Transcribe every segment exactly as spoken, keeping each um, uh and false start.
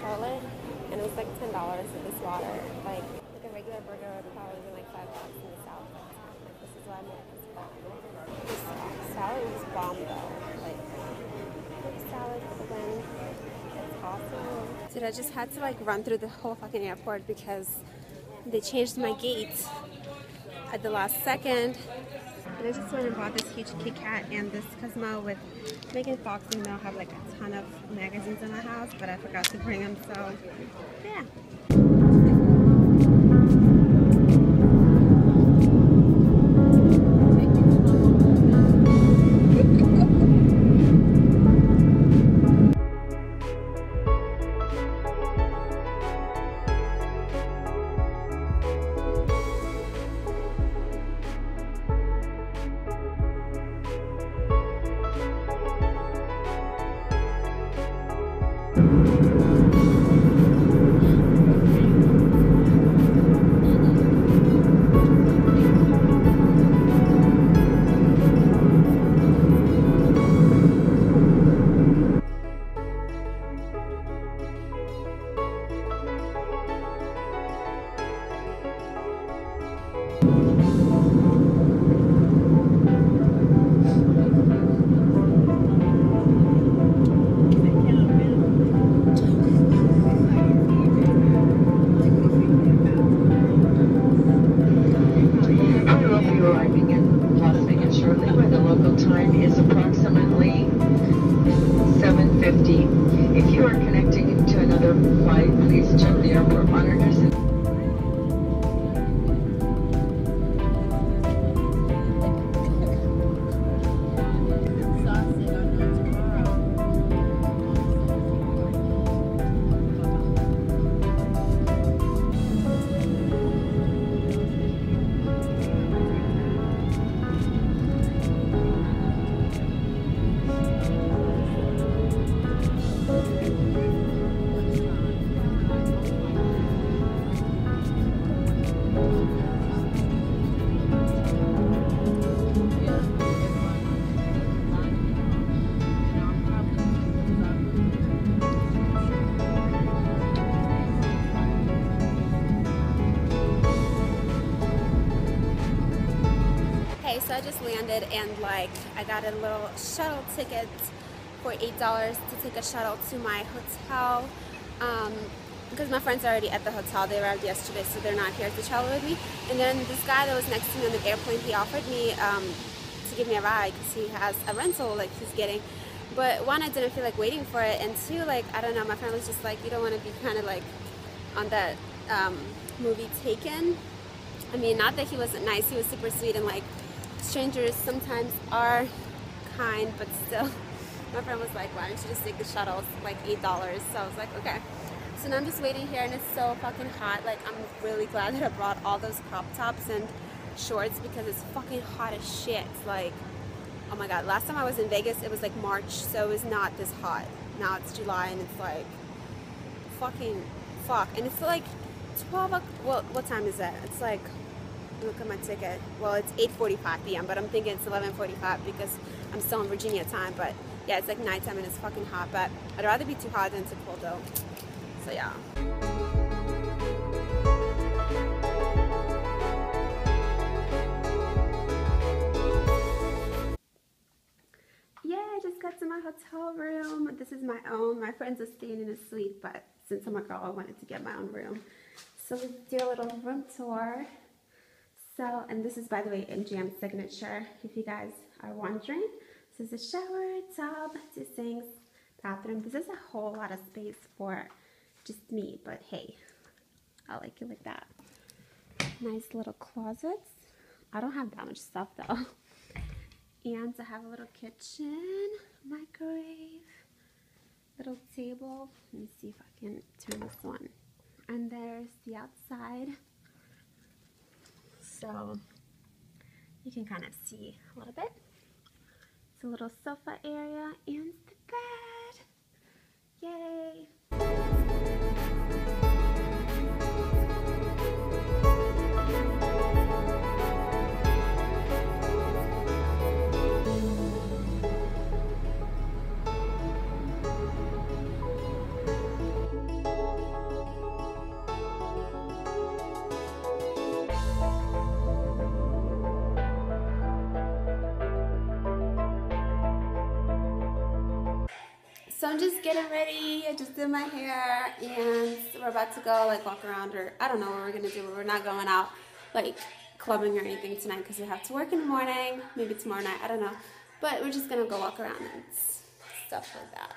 Charlotte, and it was like ten dollars for this water. Like, like a regular burger would probably be like five bucks in the South. Like, this is why America's bomb. This salad was bomb though. Like, this salad for the win. It's awesome. Dude, I just had to like run through the whole fucking airport because they changed my gate at the last second. And I just went and bought this huge Kit Kat and this Cosmo with Megan Fox, and they'll have like a ton of magazines in my house, but I forgot to bring them, so yeah. So I just landed and like I got a little shuttle ticket for eight dollars to take a shuttle to my hotel, um, because my friends are already at the hotel. They arrived yesterday, so they're not here to travel with me. And then this guy that was next to me on the airplane, he offered me um, to give me a ride because he has a rental like he's getting. But one, I didn't feel like waiting for it, and two, like I don't know, my friend was just like, you don't want to be kind of like on that um, movie Taken. I mean, not that he wasn't nice, he was super sweet, and like strangers sometimes are kind, but still my friend was like, why don't you just take the shuttle, it's like eight dollars. So I was like, okay. So now I'm just waiting here and it's so fucking hot. Like, I'm really glad that I brought all those crop tops and shorts because it's fucking hot as shit. Like, oh my god, last time I was in Vegas it was like March, so it was not this hot. Now it's July and it's like fucking fuck. And it's like twelve o'clock. Well, what time is that? It's like, look at my ticket. Well, it's eight forty-five p m but I'm thinking it's eleven forty-five because I'm still in Virginia time. But yeah, it's like nighttime and it's fucking hot, but I'd rather be too hot than too cold though. So yeah. Yeah, I just got to my hotel room. This is my own. My friends are staying in a suite, but since I'm a girl, I wanted to get my own room. So we do a little room tour. So, and this is, by the way, M G M Signature, if you guys are wondering. This is a shower, tub, two sinks, bathroom. This is a whole lot of space for just me, but hey, I like it like that. Nice little closets. I don't have that much stuff, though. And I have a little kitchen, microwave, little table. Let me see if I can turn this one. And there's the outside. So you can kind of see a little bit. It's a little sofa area and the bed. Yay! So I'm just getting ready. I just did my hair and we're about to go like walk around, or I don't know what we're gonna do, but we're not going out like clubbing or anything tonight because we have to work in the morning, maybe tomorrow night, I don't know. But we're just gonna go walk around and stuff like that.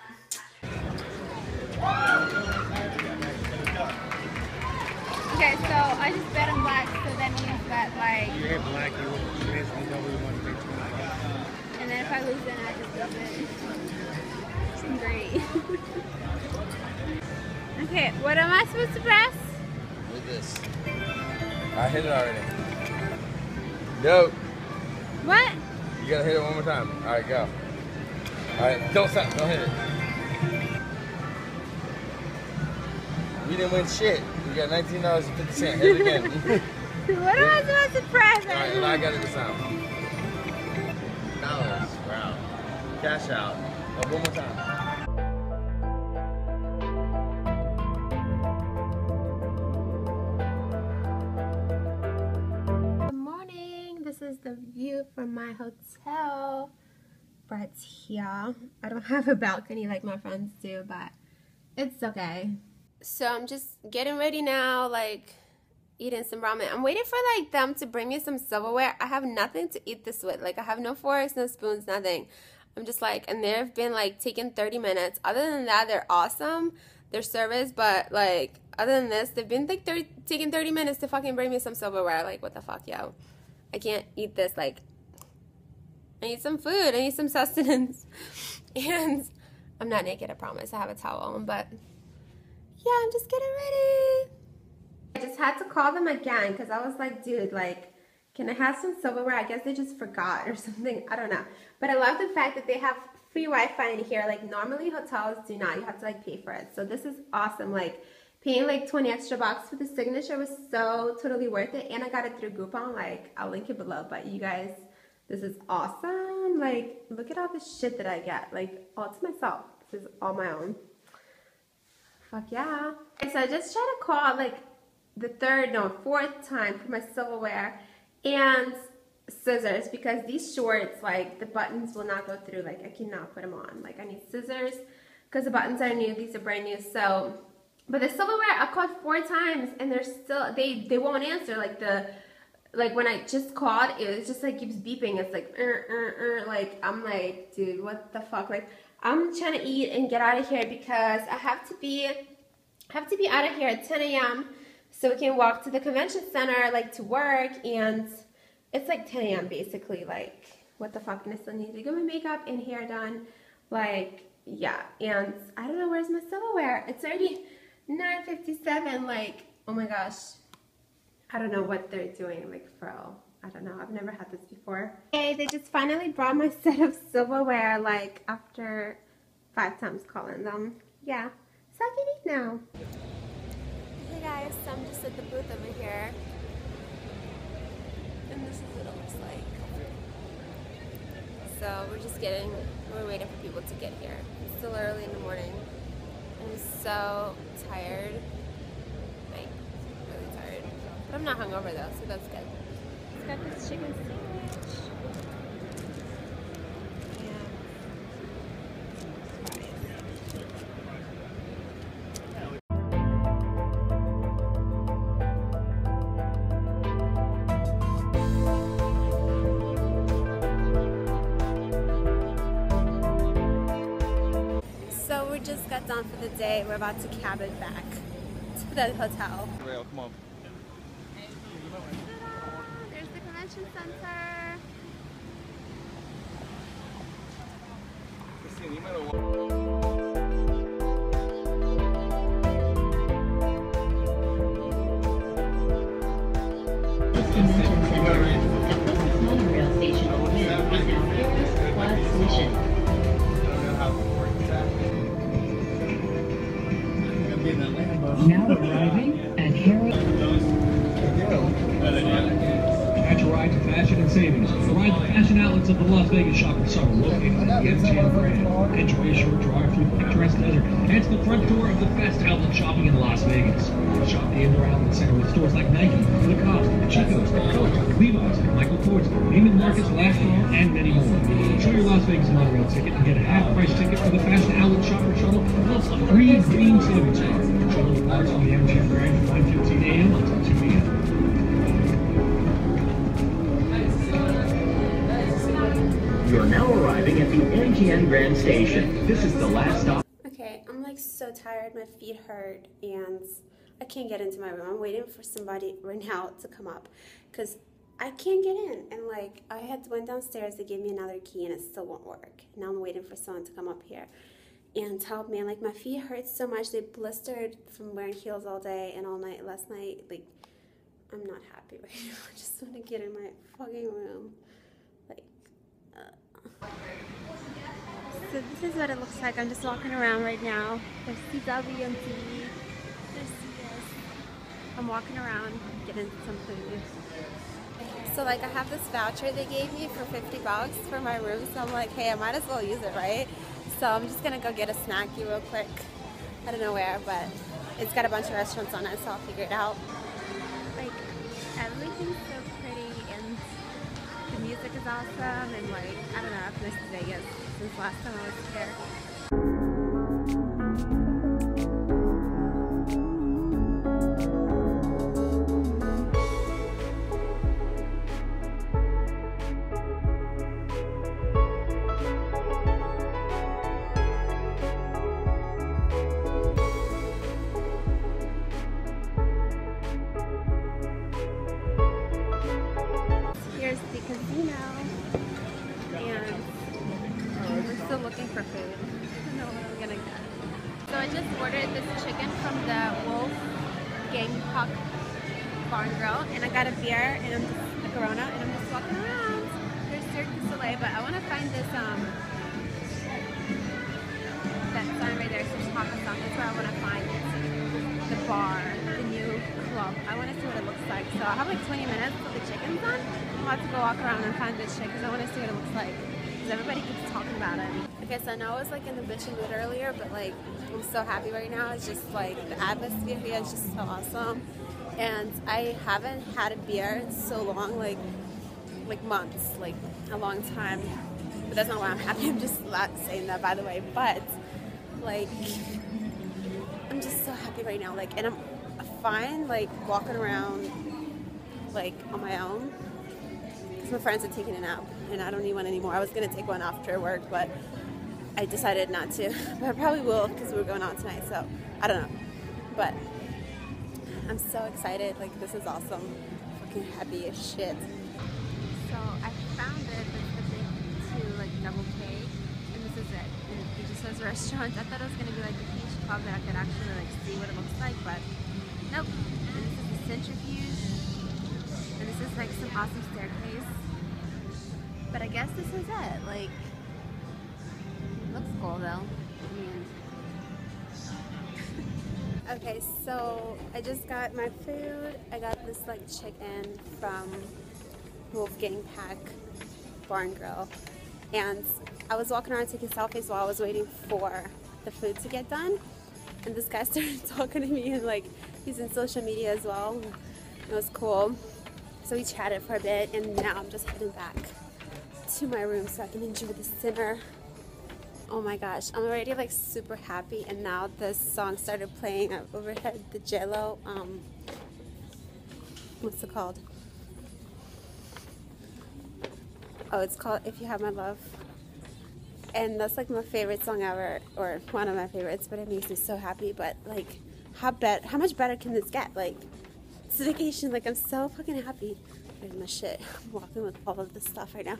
Okay, so I just bet on black, so then we've got like... You hit black, you basically know we want to pick tonight. And then if I lose, then I just dump it. It's great. Okay, what am I supposed to press? With this. I hit it already. Nope. What? You gotta hit it one more time. Alright, go. Alright, don't stop, don't hit it. You didn't win shit. You got nineteen dollars and fifty cents. Hit it again. What am I supposed to press? All right, well, I got it this out. Dollars. Wow. Cash out. Oh, one more time. Good morning. This is the view from my hotel. Brett's here. I don't have a balcony like my friends do, but it's okay. So I'm just getting ready now, like eating some ramen. I'm waiting for like them to bring me some silverware. I have nothing to eat this with. Like I have no forks, no spoons, nothing. I'm just like, and they've been like taking thirty minutes. Other than that, they're awesome. Their service, but like other than this, they've been like thirty, taking thirty minutes to fucking bring me some silverware. Like what the fuck, yo? I can't eat this. Like I need some food. I need some sustenance. And I'm not naked, I promise. I have a towel on, but. Yeah, I'm just getting ready. I just had to call them again because I was like, dude, like, can I have some silverware? I guess they just forgot or something. I don't know. But I love the fact that they have free Wi-Fi in here. Like, normally hotels do not. You have to, like, pay for it. So this is awesome. Like, paying, like, twenty extra bucks for the signature was so totally worth it. And I got it through Groupon. Like, I'll link it below. But you guys, this is awesome. Like, look at all the shit that I get. Like, all to myself. This is all my own. Fuck yeah. Okay, so I just tried to call like the third, no, fourth time for my silverware and scissors because these shorts, like the buttons will not go through. Like I cannot put them on. Like I need scissors because the buttons are new. These are brand new. So, but the silverware I called four times and they're still, they, they won't answer. Like the, like when I just called, it just like keeps beeping. It's like, er, er, er. Like I'm like, dude, what the fuck? Like. I'm trying to eat and get out of here because I have to be have to be out of here at ten A M so we can walk to the convention center, like to work, and it's like ten A M basically, like what the fuck, and I still need to get my makeup and hair done, like yeah, and I don't know where's my silverware. It's already nine fifty-seven, like oh my gosh, I don't know what they're doing, like for real. I don't know, I've never had this before. Hey, they just finally brought my set of silverware like after five times calling them. Yeah, so I can eat now. Hey guys, so I'm just at the booth over here. And this is what it looks like. So we're just getting, we're waiting for people to get here. It's still early in the morning. I'm so tired. Like, really tired. But I'm not hungover though, so that's good. Got this chicken sandwich. So we just got done for the day. We're about to cab it back to the hotel. Well, come on. Center. Now arriving at Harrow. Catch a ride to Fashion and Signature. savings provide the fashion outlets of the Las Vegas shoppers are located at the M G M Grand. Enjoy a short drive through the picturesque desert and to the front door of the best outlet shopping in Las Vegas. Shop the indoor outlet center with stores like Nike, The Cops, Chico's, Color, Levi's, Michael Kors, Neiman Marcus, Last Call, and many more. Show your Las Vegas monorail ticket and get a half-price ticket for the fashion outlet shopper shuttle plus a free green sandwich. Shuttle departs on the M G M Grand from nine fifteen a m until two p m You're now arriving at the M G M Grand Station. This is the last stop. Okay, I'm like so tired. My feet hurt and I can't get into my room. I'm waiting for somebody right now to come up because I can't get in. And like I had went downstairs to give me another key and it still won't work. Now I'm waiting for someone to come up here and help me. And like my feet hurt so much. They blistered from wearing heels all day and all night last night. Like I'm not happy right now. I just want to get in my fucking room. Like. Uh, So this is what it looks like. I'm just walking around right now. There's C W on T V. There's C S. I'm walking around getting some food. So like I have this voucher they gave me for fifty bucks for my room. So I'm like, hey, I might as well use it, right? So I'm just gonna go get a snacky real quick. I don't know where, but it's got a bunch of restaurants on it, so I'll figure it out. Like everything's so pretty and the music is awesome and like I don't know, I've missed Vegas since last time I was here. Here's the casino. Still looking for food. I don't know what I'm gonna get. So I just ordered this chicken from the Wolfgang Puck Bar and Grill, and I got a beer and I'm just, a Corona, and I'm just walking around. There's Cirque du Soleil, but I want to find this um that sign right there, says Papa Song. That's where I want to find it. The bar, the new club. I want to see what it looks like. So I have like twenty minutes till the chicken's on. I'll have to go walk around and find this shit because I want to see what it looks like. Everybody keeps talking about it. Okay, so I know I was like in the bitching mood earlier, but like I'm so happy right now. It's just like the atmosphere here is just so awesome. And I haven't had a beer in so long, like like months, like a long time. But that's not why I'm happy. I'm just not saying that, by the way. But like I'm just so happy right now. Like, and I'm fine like walking around like on my own. My friends are taking a nap and I don't need one anymore. I was gonna take one after work, but I decided not to. But I probably will because we're going out tonight, so I don't know. But I'm so excited. Like, this is awesome. Fucking happy as shit. So I found it. It's the thing to like double K, and this is it. And it just says restaurant. I thought it was gonna be like a beach club that I could actually like see what it looks like, but nope. And this is the centrifuge. And this is like some awesome staircase. But I guess this is it. Like, it looks cool though. I mean. Okay, so I just got my food. I got this like chicken from Wolfgang Puck Bar and Grill. And I was walking around taking selfies while I was waiting for the food to get done. And this guy started talking to me and like, he's in social media as well. It was cool. So we chatted for a bit, and now I'm just heading back to my room so I can enjoy this dinner. Oh my gosh, I'm already like super happy, and now this song started playing overhead, the J Lo, um, what's it called? Oh, it's called If You Have My Love. And that's like my favorite song ever, or one of my favorites, but it makes me so happy. But like, how bet- how much better can this get? Like. It's a vacation, like I'm so fucking happy. There's my shit. I'm walking with all of this stuff right now.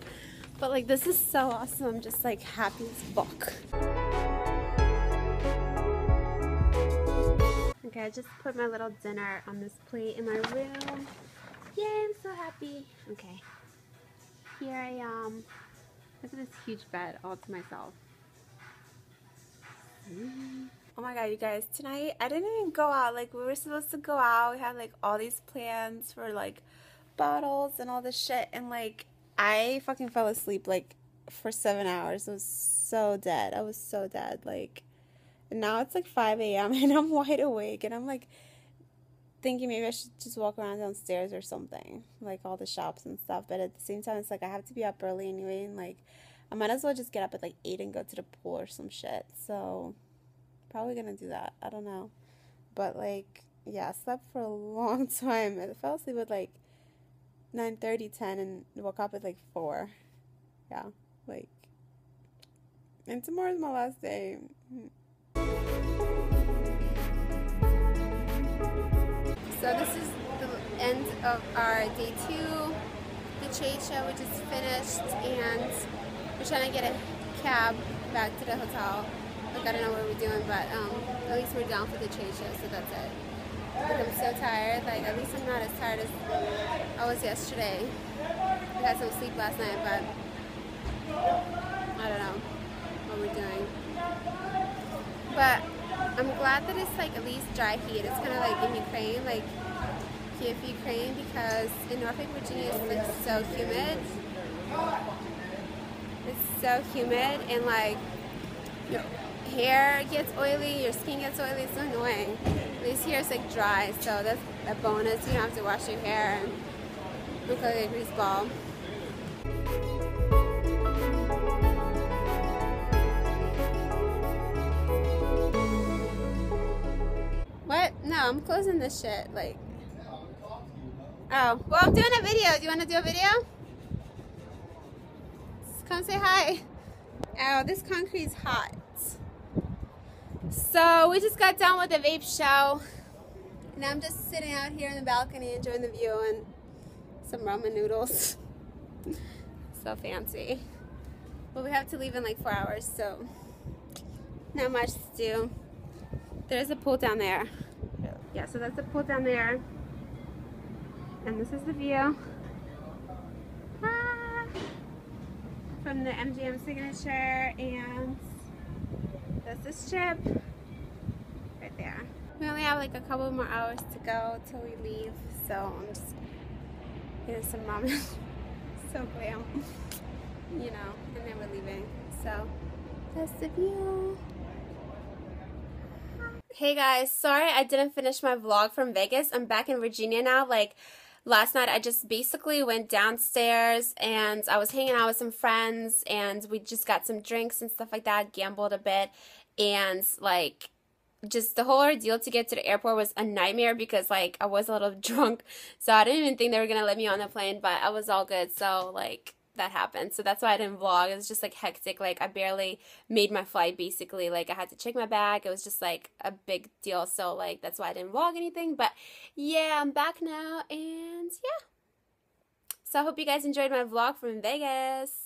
But like this is so awesome. I'm just like happy as fuck. Okay, I just put my little dinner on this plate in my room. Yay, I'm so happy. Okay. Here I am. Look at this huge bed all to myself. Mm. Oh my god, you guys, tonight I didn't even go out. Like, we were supposed to go out. We had like all these plans for like bottles and all this shit, and like I fucking fell asleep, like, for seven hours. I was so dead. I was so dead. Like, now it's, like, five a.m., and I'm wide awake, and I'm, like, thinking maybe I should just walk around downstairs or something, like, all the shops and stuff. But at the same time, it's, like, I have to be up early anyway, and, like, I might as well just get up at, like, eight and go to the pool or some shit. So, probably gonna do that. I don't know. But, like, yeah, I slept for a long time. I fell asleep at, like, nine thirty, ten, and woke up at, like, four. Yeah, like, and tomorrow's my last day. So this is the end of our day two. The trade show, which is finished, and we're trying to get a cab back to the hotel. Like, I don't know what we're doing, but um, at least we're down for the trade show, so that's it. Like, I'm so tired. Like, at least I'm not as tired as I was yesterday. I got some sleep last night, but I don't know what we're doing. But I'm glad that it's, like, at least dry heat. It's kind of like in Ukraine, like here for Ukraine, because in Norfolk, Virginia, it's, like, so humid. It's so humid, and, like, your hair gets oily, your skin gets oily. It's so annoying. This here is, like, dry, so that's a bonus. You don't have to wash your hair and look like a grease ball. What? No, I'm closing this shit. Like, oh, well, I'm doing a video. Do you want to do a video? Just come say hi. Oh, this concrete's hot. So we just got done with the vape show, and I'm just sitting out here in the balcony enjoying the view and some ramen noodles. So fancy. But we have to leave in like four hours, so not much to do. There's a pool down there. Yeah, yeah, so that's the pool down there. And this is the view. Ah! From the M G M Signature, and that's the strip right there. We only have like a couple more hours to go till we leave, so I'm just getting some ramen. So glam, you know, and then we're leaving. So that's the view. Hey guys, sorry I didn't finish my vlog from Vegas. I'm back in Virginia now. Like, last night I just basically went downstairs and I was hanging out with some friends, and we just got some drinks and stuff like that, gambled a bit, and like just the whole ordeal to get to the airport was a nightmare because like I was a little drunk, so I didn't even think they were gonna let me on the plane, but I was all good, so like that happened. So that's why I didn't vlog. It was just like hectic. Like, I barely made my flight basically. Like, I had to check my bag. It was just like a big deal. So like that's why I didn't vlog anything. But yeah, I'm back now, and yeah. So I hope you guys enjoyed my vlog from Vegas.